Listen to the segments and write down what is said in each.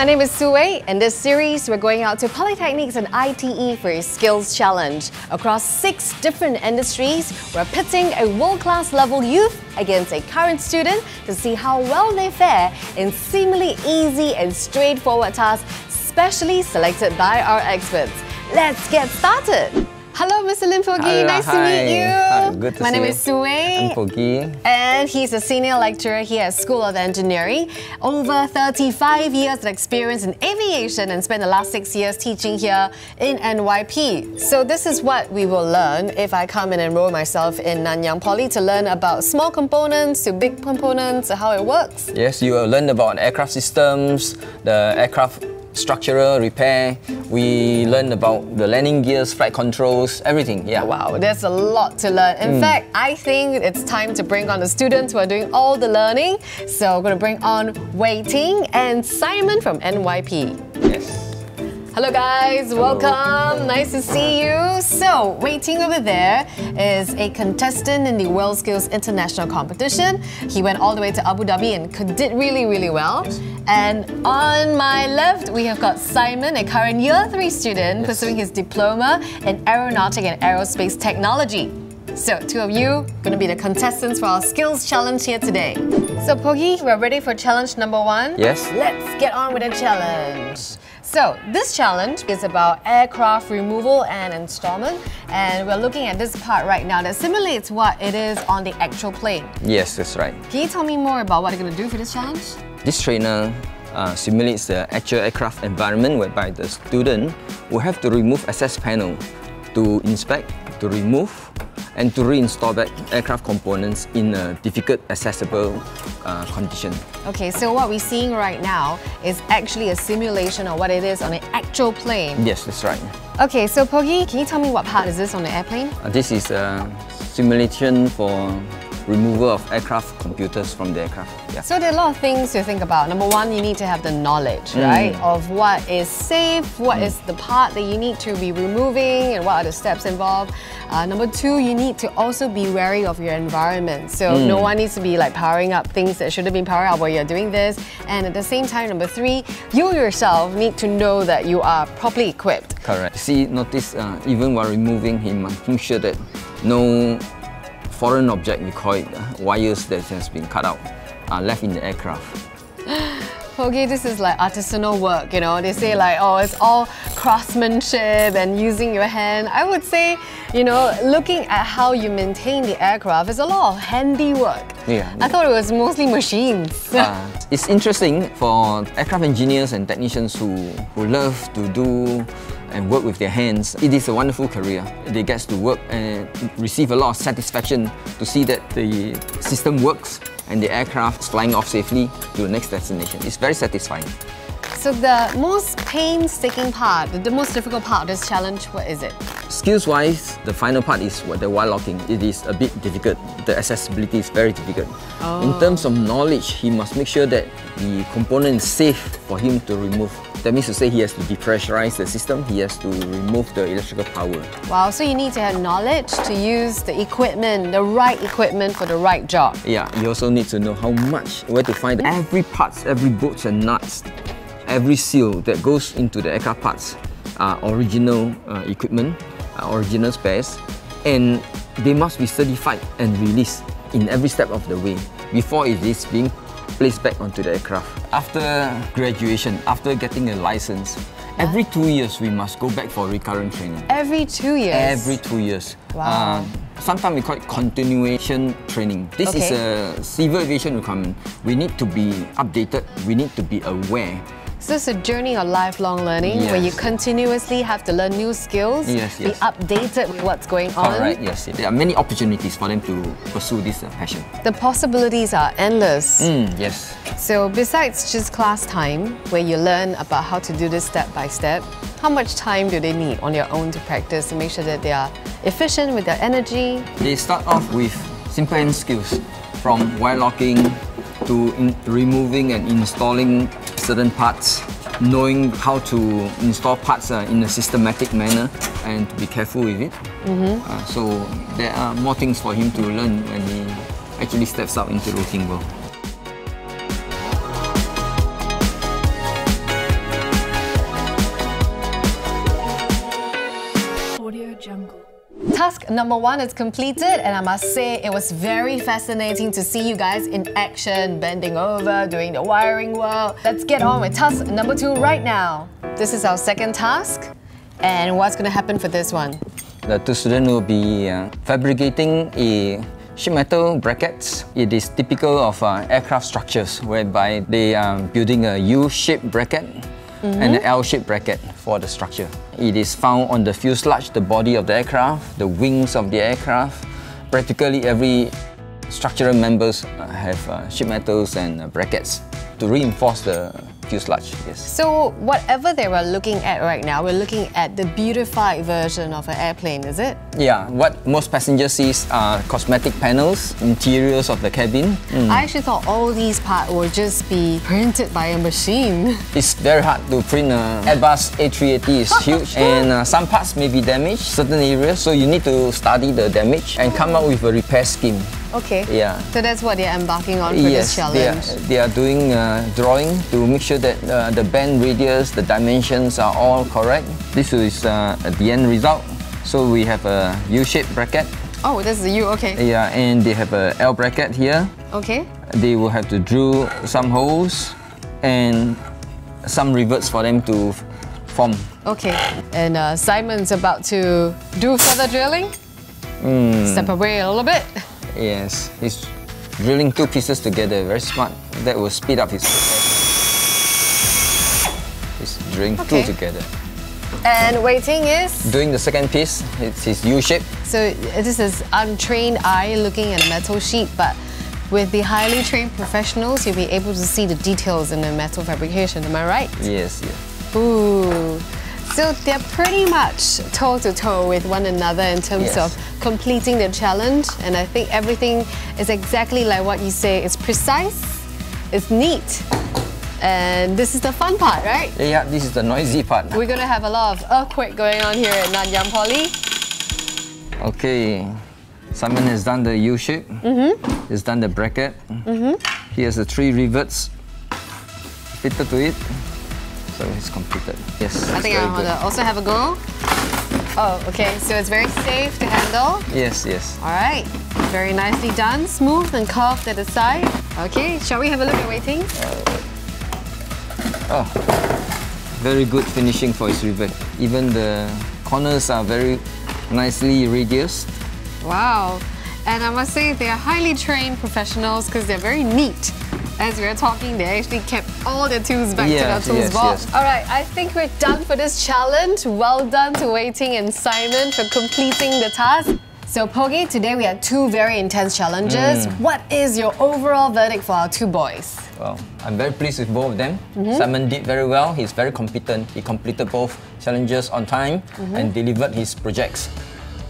my name is Su Wei. In this series, we're going out to Polytechnics and ITE for a skills challenge across 6 different industries. We're pitting a world-class level youth against a current student to see how well they fare in seemingly easy and straightforward tasks specially selected by our experts. Let's get started! Hello, Mr. Lin Phu. Nice to meet you. Good to see you. My name is Su Wei. I'm Phu. And he's a senior lecturer here at School of Engineering. Over 35 years of experience in aviation and spent the last 6 years teaching here in NYP. So this is what we will learn if I come and enroll myself in Nanyang Poly, to learn about small components to big components, to how it works. Yes, you will learn about aircraft systems, the aircraft structural repair. We learned about the landing gears, flight controls, everything. Yeah. Wow, there's a lot to learn. In fact, I think it's time to bring on the students who are doing all the learning. So we're going to bring on Wei Ting and Simon from NYP. Yes. Hello guys, welcome. Nice to see you. So Wei Ting over there is a contestant in the WorldSkills International Competition. He went all the way to Abu Dhabi and did really, really well. Yes. And on my left, we have got Simon, a current Year 3 student pursuing his diploma in Aeronautic and Aerospace Technology. So, two of you going to be the contestants for our skills challenge here today. So, Poggy, we're ready for challenge number 1? Yes. Let's get on with the challenge. So, this challenge is about aircraft removal and installment, and we're looking at this part right now that simulates what it is on the actual plane. Yes, that's right. Can you tell me more about what you're going to do for this challenge? This trainer simulates the actual aircraft environment whereby the student will have to remove access panel to inspect, to remove, and to reinstall back aircraft components in a difficult, accessible condition. Okay, so what we're seeing right now is actually a simulation of what it is on an actual plane. Yes, that's right. Okay, so Poggy, can you tell me what part is this on the airplane? This is a simulation for removal of aircraft computers from the aircraft. Yeah. So there are a lot of things to think about. Number one, you need to have the knowledge, right, of what is safe, what is the part that you need to be removing, and what are the steps involved. Number two, you need to also be wary of your environment. So no one needs to be like powering up things that should have been powered up while you're doing this. And at the same time, number three, you yourself need to know that you are properly equipped. Correct. See, notice even while removing him, I'm sure that no foreign object, we call it wires that has been cut out, are left in the aircraft. Okay, this is like artisanal work, you know. They say like, oh, it's all craftsmanship and using your hand. I would say, you know, looking at how you maintain the aircraft is a lot of handiwork. Yeah. I thought it was mostly machines. It's interesting for aircraft engineers and technicians who love to do and work with their hands. It is a wonderful career. They get to work and receive a lot of satisfaction to see that the system works and the aircraft is flying off safely to the next destination. It's very satisfying. So the most painstaking part, the most difficult part of this challenge, what is it? Skills-wise, the final part is the wire locking. It is a bit difficult. The accessibility is very difficult. Oh. In terms of knowledge, he must make sure that the component is safe for him to remove. That means to say he has to depressurize the system, he has to remove the electrical power. Wow, so you need to have knowledge to use the equipment, the right equipment for the right job. Yeah, you also need to know how much, where to find every parts, every bolts and nuts, every seal that goes into the aircraft parts are original equipment, original spares, and they must be certified and released in every step of the way before it is being placed back onto the aircraft. After graduation, after getting a license, every 2 years we must go back for recurrent training. Every 2 years? Every 2 years. Wow. Sometimes we call it continuation training. This is a civil aviation requirement. We need to be updated, we need to be aware. So it's a journey of lifelong learning where you continuously have to learn new skills, be updated with what's going on. Correct, yes. There are many opportunities for them to pursue this passion. The possibilities are endless. Yes. So besides just class time, where you learn about how to do this step by step, how much time do they need on their own to practice to make sure that they are efficient with their energy? They start off with simple hand skills, from wire locking to removing and installing certain parts, knowing how to install parts in a systematic manner and to be careful with it. So there are more things for him to learn when he actually steps out into the working world. number one is completed, and I must say it was very fascinating to see you guys in action, bending over, doing the wiring well. Let's get on with task number two right now. This is our second task, and what's going to happen for this one? The two students will be fabricating a sheet metal brackets. It is typical of aircraft structures, whereby they are building a U-shaped bracket and an L-shaped bracket for the structure. It is found on the fuselage, the body of the aircraft, the wings of the aircraft. Practically every structural members have sheet metals and brackets to reinforce the fuselage. Yes. So whatever they were looking at right now, we're looking at the beautified version of an airplane, is it? Yeah, what most passengers see are cosmetic panels, interiors of the cabin. I actually thought all these parts would just be printed by a machine. It's very hard to print. Airbus A380 is huge, and some parts may be damaged, certain areas, so you need to study the damage and come up with a repair scheme. Okay. Yeah. So that's what they're embarking on for this challenge. They are doing drawing to make sure that the band radius, the dimensions are all correct. This is the end result. So we have a U-shaped bracket. Oh, that's the U, okay. Yeah, and they have a L bracket here. Okay. They will have to drill some holes and some rivets for them to form. Okay. And Simon's about to do further drilling. Step away a little bit. Yes, he's drilling two pieces together, very smart. That will speed up his process. He's drilling two together. And Wei Ting is? Doing the second piece, it's his U-shape. So this is untrained eye looking at a metal sheet, but with the highly trained professionals, you'll be able to see the details in the metal fabrication, am I right? Yes, yes. Ooh. So they're pretty much toe-to-toe with one another in terms of completing the challenge, and I think everything is exactly like what you say. It's precise, it's neat, and this is the fun part, right? Yeah, this is the noisy part. We're going to have a lot of earthquake going on here at Nanyang Poly. Okay, Simon has done the U-shape, he's done the bracket, he has the three rivets fitted to it. So it's completed. Yes. I think I want to also have a go. Oh, okay. So it's very safe to handle. Yes, yes. All right. Very nicely done. Smooth and curved at the side. Okay. Shall we have a look at Wei Ting? Very good finishing for his rivet. Even the corners are very nicely radiused. Wow. And I must say they are highly trained professionals because they're very neat. As we were talking, they actually kept all their tools back to their tools box. Yes. All right, I think we're done for this challenge. Well done to Wei Ting and Simon for completing the task. So, Pogi, today we had two very intense challenges. What is your overall verdict for our two boys? Well, I'm very pleased with both of them. Simon did very well. He's very competent. He completed both challenges on time and delivered his projects.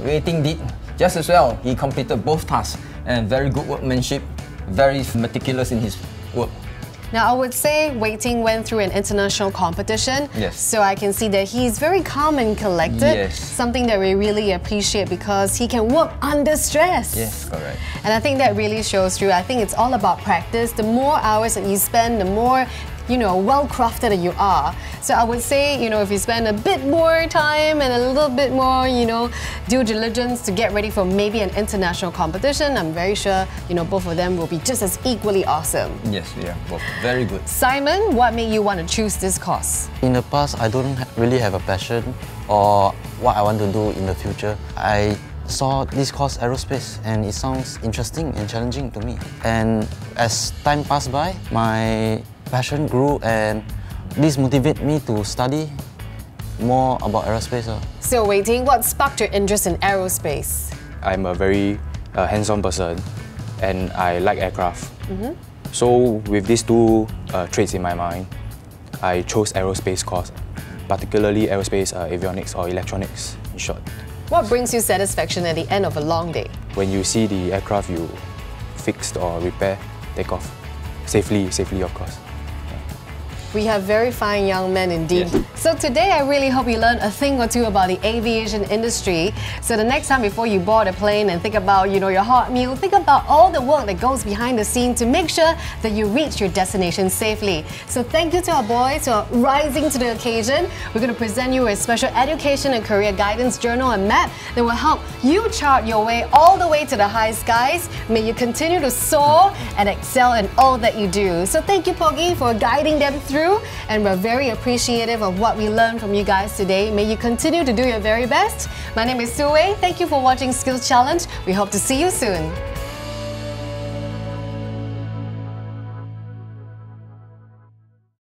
Wei Ting did just as well. He completed both tasks and very good workmanship, very meticulous in his work. Now, I would say Wei Ting went through an international competition, so I can see that he's very calm and collected, something that we really appreciate because he can work under stress. Yes, correct. And I think that really shows through. I think it's all about practice. The more hours that you spend, the more, you know, well-crafted that you are. So I would say, you know, if you spend a bit more time and a little bit more, you know, due diligence to get ready for maybe an international competition, I'm very sure, you know, both of them will be just as equally awesome. Yes, yeah, both very good. Simon, what made you want to choose this course? In the past, I don't really have a passion or what I want to do in the future. I saw this course, aerospace, and it sounds interesting and challenging to me. And as time passed by, my passion grew, and this motivated me to study more about aerospace. So Wei Ting, what sparked your interest in aerospace? I'm a very hands-on person, and I like aircraft. So with these two traits in my mind, I chose aerospace course, particularly aerospace avionics or electronics in short. What brings you satisfaction at the end of a long day? When you see the aircraft you fixed or repair take off, safely of course. We have very fine young men indeed. Yes. So today I really hope you learn a thing or two about the aviation industry. So the next time before you board a plane and think about, you know, your hot meal, think about all the work that goes behind the scene to make sure that you reach your destination safely. So thank you to our boys who are rising to the occasion. We're going to present you a special education and career guidance journal and map that will help you chart your way all the way to the high skies. May you continue to soar and excel in all that you do. So thank you, Poggy, for guiding them through, and we're very appreciative of what we learned from you guys today. May you continue to do your very best. My name is Su Wei. Thank you for watching Skills Challenge. We hope to see you soon.